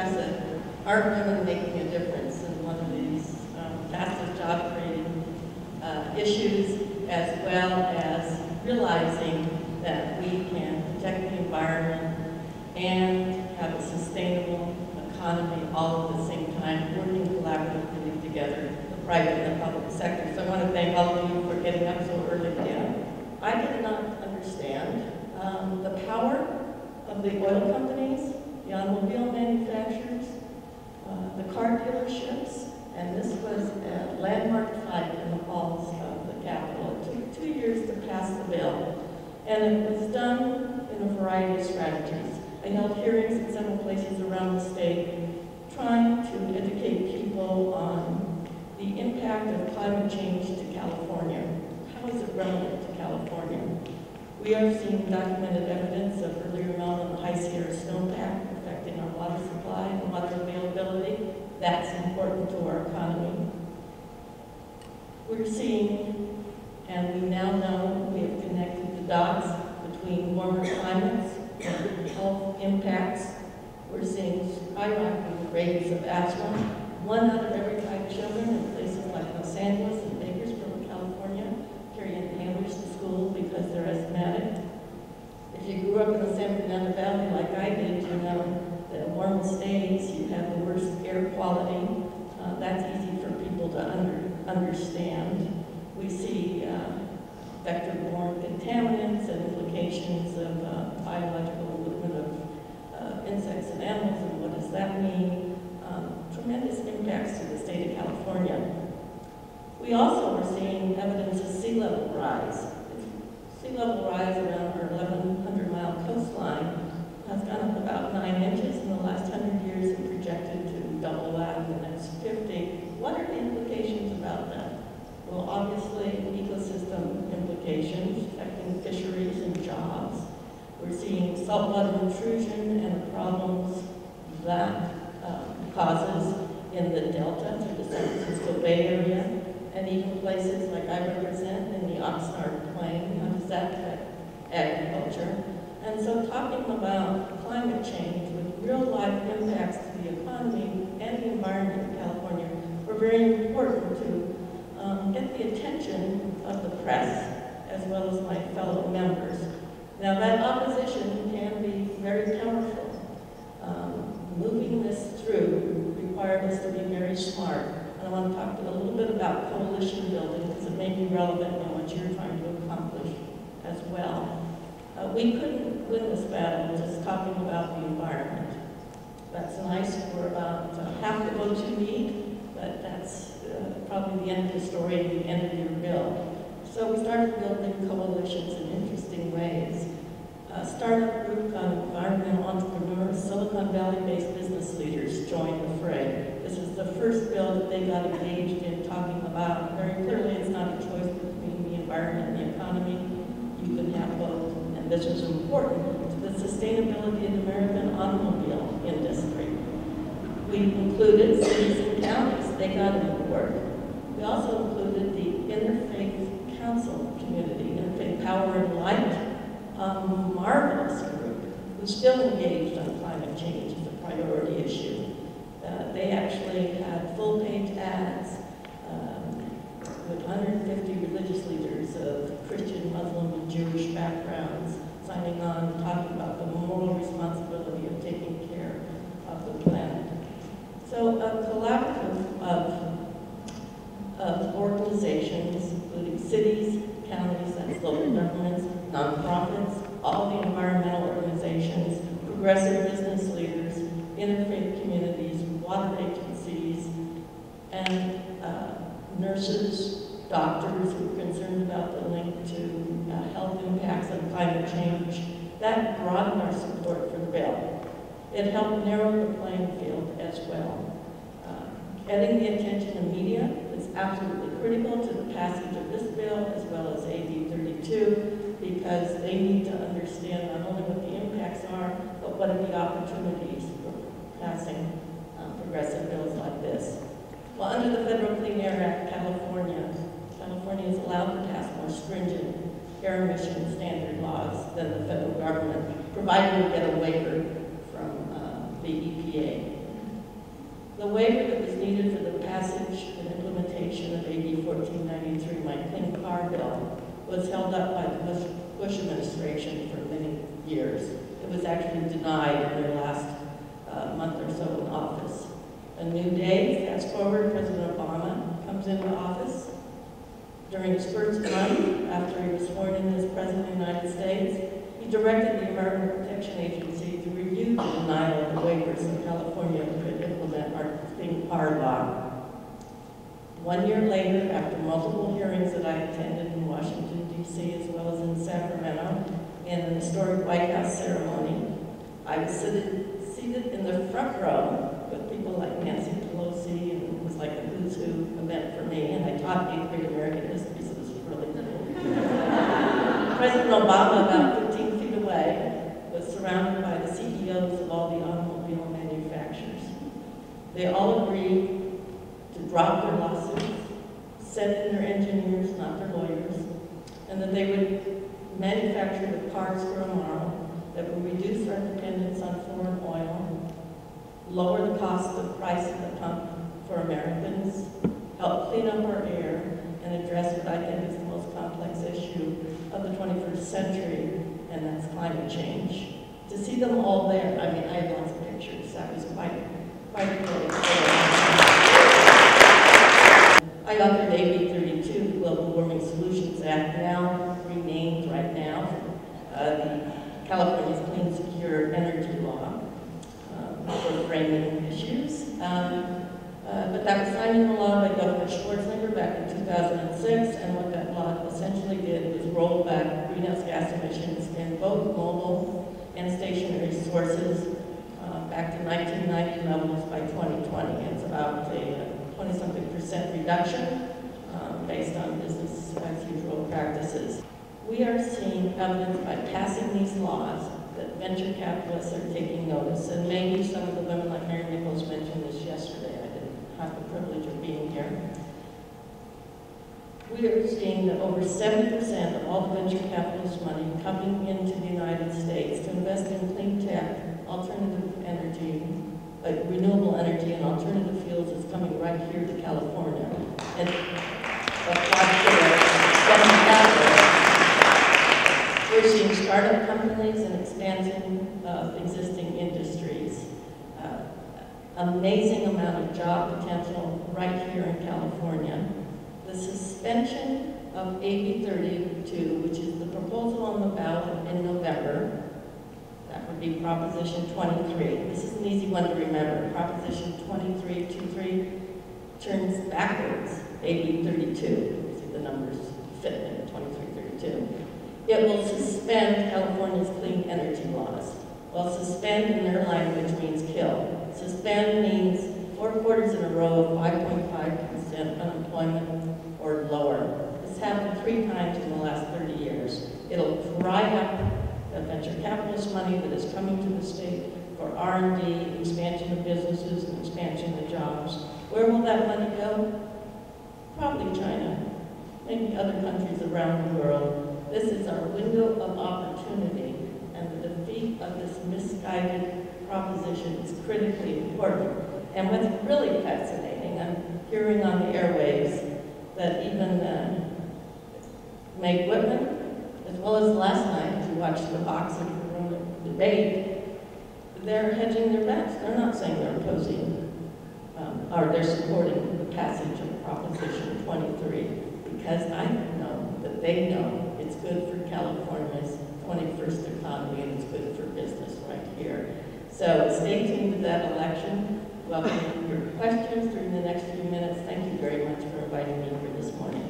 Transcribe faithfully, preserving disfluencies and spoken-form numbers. impressive, are women making a difference in one of these um, fastest job creating uh, issues, as well as realizing that we can protect the environment and have a sustainable economy all at the same time, working collaboratively together, the private and the public sector. So I want to thank all of you for getting up so early again. I did not understand um, the power of the oil companies, the automobile manufacturers, uh, the car dealerships, and this was a landmark fight in the halls of the Capitol. It took two years to pass the bill, and it was done in a variety of strategies. I held hearings in several places around the state trying to educate people on the impact of climate change to California. How is it relevant to California? We are seeing documented evidence of earlier mountain and high Sierra snowpack affecting our water supply and water availability. That's important to our economy. We're seeing, and we now know, we have connected the dots between warmer climates and health impacts. We're seeing skyrocketing rates of asthma. One out of every five children in places like Los Angeles and Bakersfield, California, carry inhalers to school because they're asthmatic. If you grew up in the San Fernando Valley like I did, you know that in warm states you have the worst air quality. Uh, that's easy for people to under, understand. We see uh, vector-borne contaminants and implications of uh, biological movement of uh, insects and animals, and what does that mean? Um, tremendous impacts to the state of California. We also are seeing evidence of sea level rise. Sea level rise around our eleven hundred mile coastline has gone up about nine inches in the last hundred years and projected to double that in the next fifty. What are the implications about that? Well, obviously, ecosystem implications affecting fisheries and jobs. We're seeing saltwater intrusion and the problems that um, causes in the Delta through the San Francisco Bay Area, and even places like I represent in the Oxnard Plain. How does that affect agriculture? And so talking about climate change with real-life impacts to the economy and the environment in California were very important to Um, get the attention of the press as well as my fellow members. Now that opposition can be very powerful. Um, moving this through required us to be very smart. And I want to talk to you a little bit about coalition building because it may be relevant in what you're trying to accomplish as well. Uh, we couldn't win this battle just talking about the environment. That's nice for about uh, half the votes you need, but that's Uh, probably the end of the story and the end of your bill. So we started building coalitions in interesting ways. Uh, startup group on environmental entrepreneurs, Silicon Valley-based business leaders joined the fray. This is the first bill that they got engaged in talking about. Very clearly, it's not a choice between the environment and the economy. You can have both, and this is important to the sustainability of the American automobile industry. We included cities and counties. They got into work. We also included the Interfaith Council community, Interfaith Power and Light, a marvelous group who's still engaged on climate change as a priority issue. Uh, they actually had full-page ads um, with one hundred fifty religious leaders of Christian, Muslim, and Jewish backgrounds signing on, talking about the moral responsibility of taking care of the planet. So a collaborative of, of organizations, including cities, counties, that's local governments, nonprofits, all the environmental organizations, progressive business leaders, interfaith communities, water agencies, and uh, nurses, doctors who are concerned about the link to uh, health impacts of climate change. That broadened our support for the bill. It helped narrow the playing field as well. Uh, getting the attention of media is absolutely critical to the passage of this bill as well as A B thirty-two because they need to understand not only what the impacts are, but what are the opportunities for passing uh, progressive bills like this. Well, under the Federal Clean Air Act, California, California is allowed to pass more stringent air emission standard laws than the federal government, provided we get a waiver from the E P A. The waiver that was needed for the passage and implementation of A B fourteen ninety-three, my Clean Car Bill, was held up by the Bush, Bush administration for many years. It was actually denied in their last uh, month or so in office. A new day, fast forward, President Obama comes into office. During his first month, after he was sworn in as President of the United States, he directed the American Protection Agency to review the denial of the waivers in California to implement our Clean Car Law. One year later, after multiple hearings that I attended in Washington, D C, as well as in Sacramento, and an historic White House ceremony, I was seated, seated in the front row with people like Nancy Pelosi, and it was like a who's who event for me, and I taught eighth grade American history, so it was really cool. President Obama, about fifteen feet away, was surrounded by the C E Os of all the automobile manufacturers. They all agreed to drop their lawsuits, send in their engineers, not their lawyers, and that they would manufacture the cars for a model that would reduce our dependence on foreign oil, lower the cost of price at the pump for Americans, help clean up our air, and address what I think is the most complex issue of the twenty-first century, and that's climate change. To see them all there, I mean, I have lots of pictures. That was quite, quite a great experience. I authored A B thirty-two, Global Warming Solutions Act, now renamed right now uh, the California's Clean, Secure Energy Law, um, for framing issues. Um, Uh, but that was signed into law by Governor Schwarzenegger back in two thousand six, and what that law essentially did was roll back greenhouse gas emissions in both mobile and stationary sources uh, back to nineteen ninety levels by twenty twenty. It's about a twenty-something percent reduction um, based on business as usual practices. We are seeing evidence by passing these laws that venture capitalists are taking notice, and maybe some of the women like Mary Nichols mentioned this yesterday. Have the privilege of being here. We are seeing that over seventy percent of all the venture capitalist money coming into the United States to invest in clean tech, alternative energy, like renewable energy and alternative fuels is coming right here to California. And we're seeing startup companies and expansion of existing industries. Uh, Amazing amount of job potential right here in California. The suspension of A B thirty-two, which is the proposal on the ballot in November, that would be Proposition twenty-three. This is an easy one to remember. Proposition twenty-three twenty-three turns backwards A B thirty-two. See the numbers fit in twenty-three thirty-two. It will suspend California's clean energy laws. Well, suspend in their language means kill. Suspend means four quarters in a row of five point five percent unemployment or lower. It's happened three times in the last thirty years. It'll dry up the venture capitalist money that is coming to the state for R and D, expansion of businesses, and expansion of jobs. Where will that money go? Probably China, maybe other countries around the world. This is our window of opportunity, and the defeat of this misguided proposition is critically important. And what's really fascinating, I'm hearing on the airwaves that even uh, Meg Whitman, as well as last night, if you watched the boxing debate, they're hedging their bets. They're not saying they're opposing, um, or they're supporting the passage of Proposition twenty-three, because I know that they know it's good for California's twenty-first economy and it's good for business right here. So stay tuned to that election. Welcome your questions during the next few minutes. Thank you very much for inviting me here this morning.